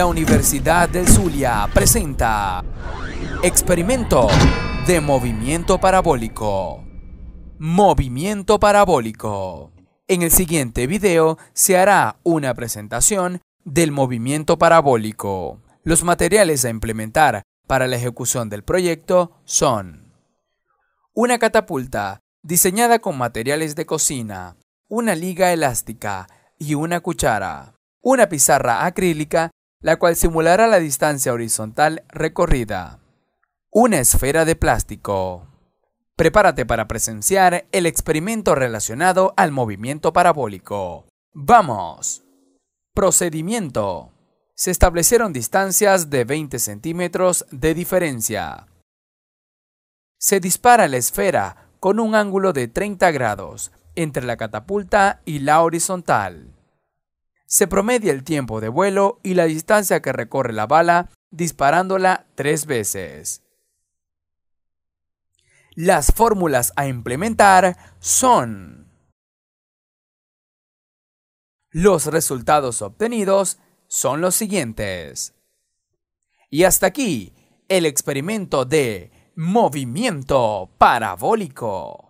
La Universidad del Zulia presenta Experimento de Movimiento Parabólico. Movimiento Parabólico. En el siguiente video se hará una presentación del movimiento parabólico. Los materiales a implementar para la ejecución del proyecto son: una catapulta diseñada con materiales de cocina, una liga elástica y una cuchara. Una pizarra acrílica, la cual simulará la distancia horizontal recorrida. Una esfera de plástico. Prepárate para presenciar el experimento relacionado al movimiento parabólico. ¡Vamos! Procedimiento. Se establecieron distancias de 20 centímetros de diferencia. Se dispara la esfera con un ángulo de 30 grados entre la catapulta y la horizontal. Se promedia el tiempo de vuelo y la distancia que recorre la bala disparándola 3 veces. Las fórmulas a implementar son: los resultados obtenidos son los siguientes. Y hasta aquí el experimento de movimiento parabólico.